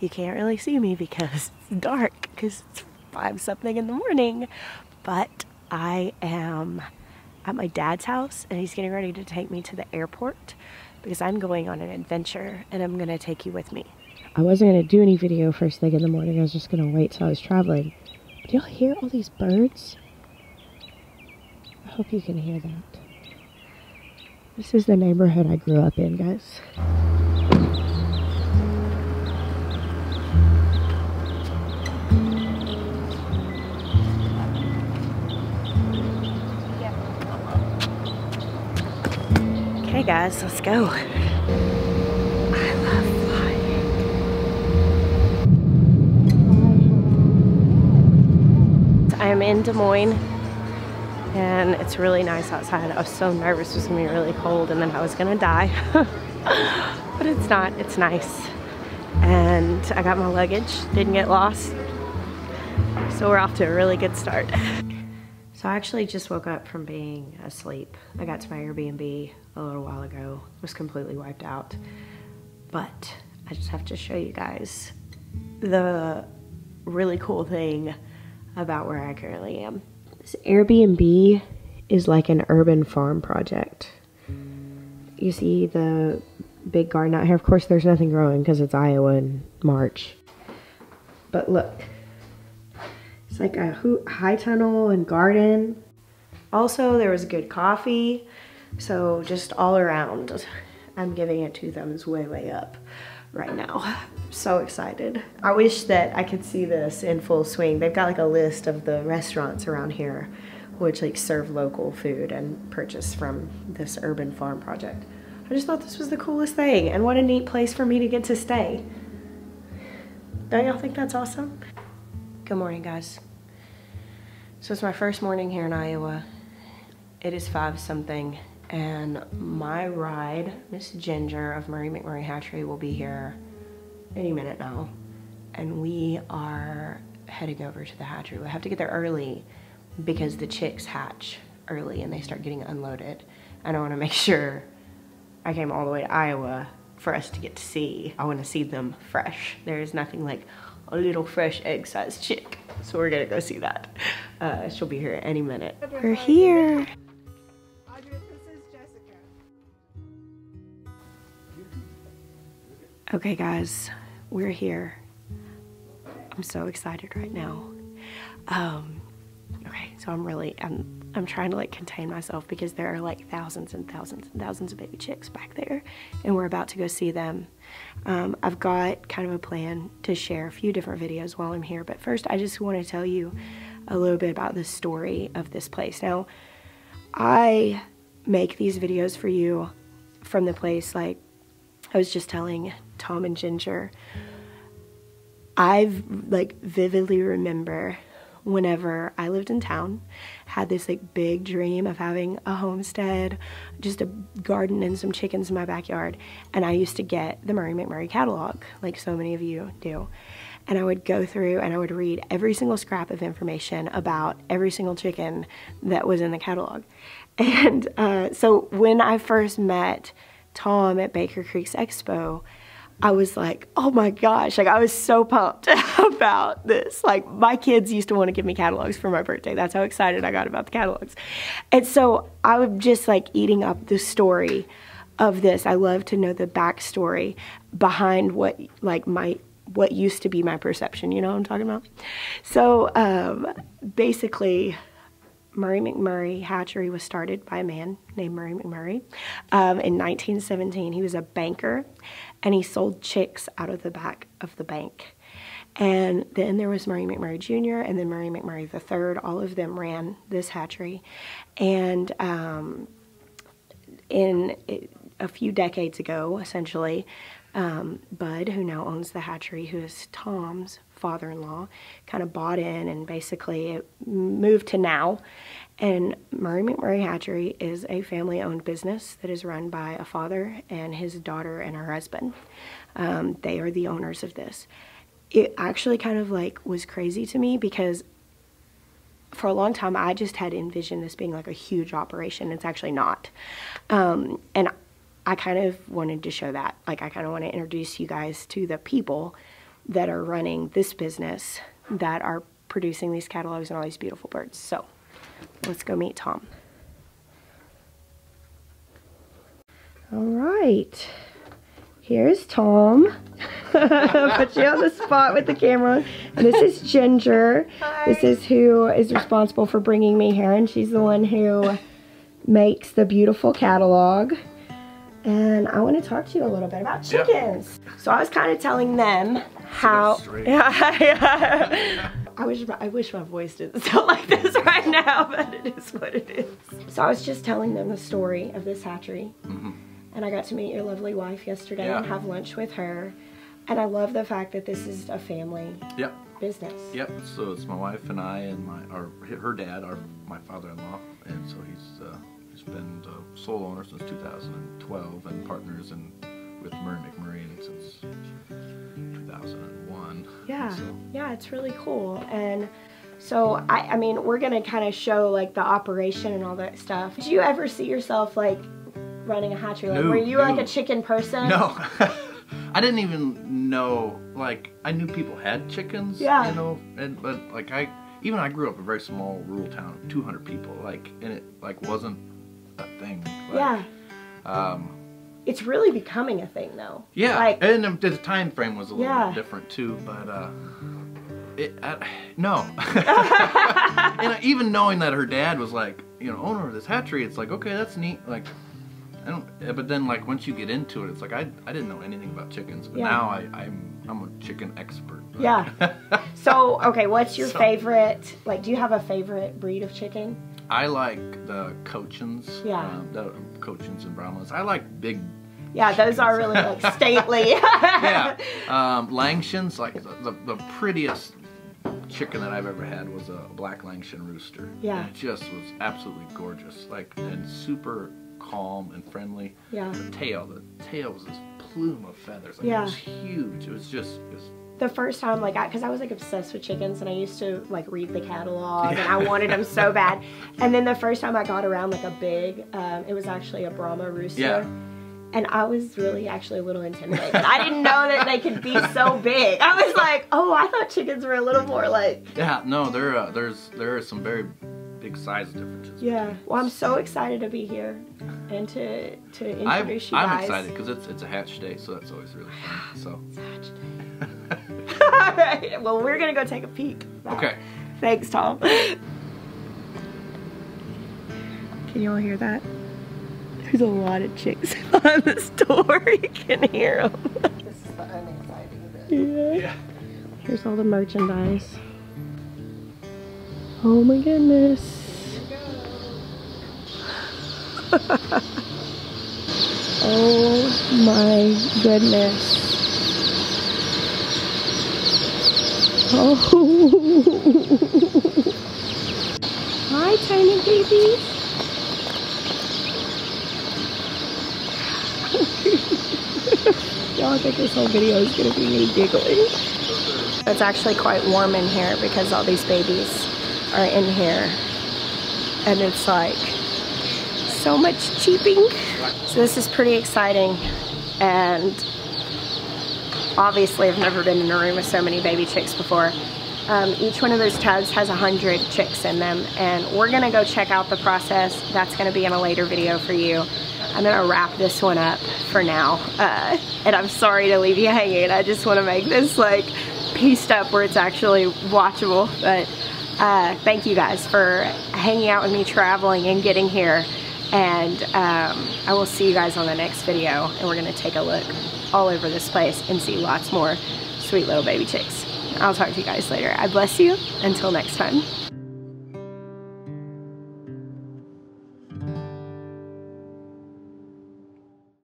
You can't really see me because it's dark, because it's 5 something in the morning, but I am at my dad's house and he's getting ready to take me to the airport because I'm going on an adventure and I'm gonna take you with me. I wasn't gonna do any video first thing in the morning. I was just gonna wait till I was traveling. Do y'all hear all these birds? I hope you can hear that. This is the neighborhood I grew up in, guys. Okay guys, let's go. I love flying. I'm in Des Moines and it's really nice outside. I was so nervous it was gonna be really cold and then I was gonna die. But it's not, it's nice. And I got my luggage, didn't get lost. So we're off to a really good start. So I actually just woke up from being asleep. I got to my Airbnb a little while ago, was completely wiped out. But I just have to show you guys the really cool thing about where I currently am. This Airbnb is like an urban farm project. You see the big garden out here. Of course, there's nothing growing because it's Iowa in March. But look. It's like a high tunnel and garden. Also, there was good coffee. So just all around, I'm giving it 2 thumbs way up right now. I'm so excited. I wish that I could see this in full swing. They've got like a list of the restaurants around here which like serve local food and purchase from this urban farm project. I just thought this was the coolest thing and what a neat place for me to get to stay. Don't y'all think that's awesome? Good morning, guys. So it's my first morning here in Iowa. It is 5 something and my ride, Miss Ginger of Murray McMurray Hatchery, will be here any minute now. And we are heading over to the hatchery. We have to get there early because the chicks hatch early and they start getting unloaded. And I want to make sure I came all the way to Iowa for us to get to see. I want to see them fresh. There is nothing like a little fresh egg-sized chick. So we're gonna go see that. She'll be here any minute. We're here. Okay guys, we're here. I'm so excited right now. Okay, so I'm trying to like contain myself because there are like thousands and thousands and thousands of baby chicks back there and we're about to go see them. I've got kind of a plan to share a few different videos while I'm here, but first I just want to tell you a little bit about the story of this place. Now, I make these videos for you from the place, like I was just telling Tom and Ginger, I've like vividly remember whenever I lived in town, had this like big dream of having a homestead, just a garden and some chickens in my backyard. And I used to get the Murray McMurray catalog, like so many of you do. And I would go through and I would read every single scrap of information about every single chicken that was in the catalog. And so when I first met Tom at Baker Creek's Expo, I was like, oh my gosh, like I was so pumped about this. Like my kids used to want to give me catalogs for my birthday. That's how excited I got about the catalogs. And so I was just like eating up the story of this. I love to know the backstory behind what like what used to be my perception, you know what I'm talking about? So basically, Murray McMurray Hatchery was started by a man named Murray McMurray in 1917. He was a banker and he sold chicks out of the back of the bank. And then there was Murray McMurray Jr. and then Murray McMurray III. All of them ran this hatchery. And a few decades ago, essentially, Bud, who now owns the hatchery, who is Tom's father-in-law, kind of bought in and basically it moved to now. And Murray McMurray Hatchery is a family-owned business that is run by a father and his daughter and her husband. They are the owners of this. It actually kind of like was crazy to me because for a long time I just had envisioned this being like a huge operation. It's actually not. And I kind of wanted to show that. Like I kind of want to introduce you guys to the people that are running this business that are producing these catalogs and all these beautiful birds. So let's go meet Tom. All right, here's Tom. Put you on the spot with the camera. This is Ginger. Hi. This is who is responsible for bringing me here, and she's the one who makes the beautiful catalog. And I want to talk to you a little bit about chickens. Yep. So I was kind of telling them how. I wish my voice didn't sound like this right now, but it is what it is. So I was just telling them the story of this hatchery. Mm-hmm. And I got to meet your lovely wife yesterday and have lunch with her. And I love the fact that this is a family business. Yep. So it's my wife and I and her dad, my father-in-law, and so he's been the sole owner since 2012 and partners with Murray McMurray since 2001. Yeah. So. Yeah, it's really cool. And so I mean, we're gonna kind of show like the operation and all that stuff. Did you ever see yourself like running a hatchery? Like, no, were you like a chicken person? No. I didn't even know, like, I knew people had chickens, you know, but like I grew up in a very small rural town of 200 people, like, and it like wasn't a thing. Like, it's really becoming a thing though. Yeah, like, and the time frame was a little bit different too, but no. And even knowing that her dad was like, you know, owner of this hatchery, it's like, okay, that's neat, like. But then, like, once you get into it, it's like I didn't know anything about chickens, but now I'm a chicken expert. But. Yeah. So okay, what's your favorite? Like, do you have a favorite breed of chicken? I like the Cochins. Yeah. The Cochins and Brahmas. I like big. Yeah, chickens. Those are really like stately. Yeah. Langshans, like the prettiest chicken that I've ever had was a black Langshan rooster. Yeah. And it just was absolutely gorgeous, like, and super calm and friendly. Yeah. The tail was this plume of feathers. Like, it was huge. It was the first time, like, because I was like obsessed with chickens, and I used to like read the catalog, and I wanted them so bad. And then the first time I got around like a big, it was actually a Brahma rooster. Yeah. And I was really actually a little intimidated. I didn't know that they could be so big. I was like, oh, I thought chickens were a little more like. Yeah. No, there are some very big size differences. Yeah. Well, I'm so excited to be here and to introduce you guys. I'm excited because it's a hatch day, so that's always really fun. So. It's hatch day. All right. Well, we're gonna go take a peek. Bye. Okay. Thanks, Tom. Can you all hear that? There's a lot of chicks on this door. You can hear them. This is the unexciting bit. Yeah. Here's all the merchandise. Oh my goodness. Here we go. Oh my goodness. Oh. Hi, tiny babies. Y'all, I think this whole video is gonna be me giggling. It's actually quite warm in here because all these babies are in here, and it's like so much cheeping. So this is pretty exciting, and obviously I've never been in a room with so many baby chicks before. Each one of those tubs has 100 chicks in them, and we're gonna go check out the process. That's gonna be in a later video for you. I'm gonna wrap this one up for now, and I'm sorry to leave you hanging. I just want to make this like pieced up where it's actually watchable, but thank you guys for hanging out with me, traveling and getting here, and I will see you guys on the next video, and we're gonna take a look all over this place and see lots more sweet little baby chicks. I'll talk to you guys later. I bless you. Until next time.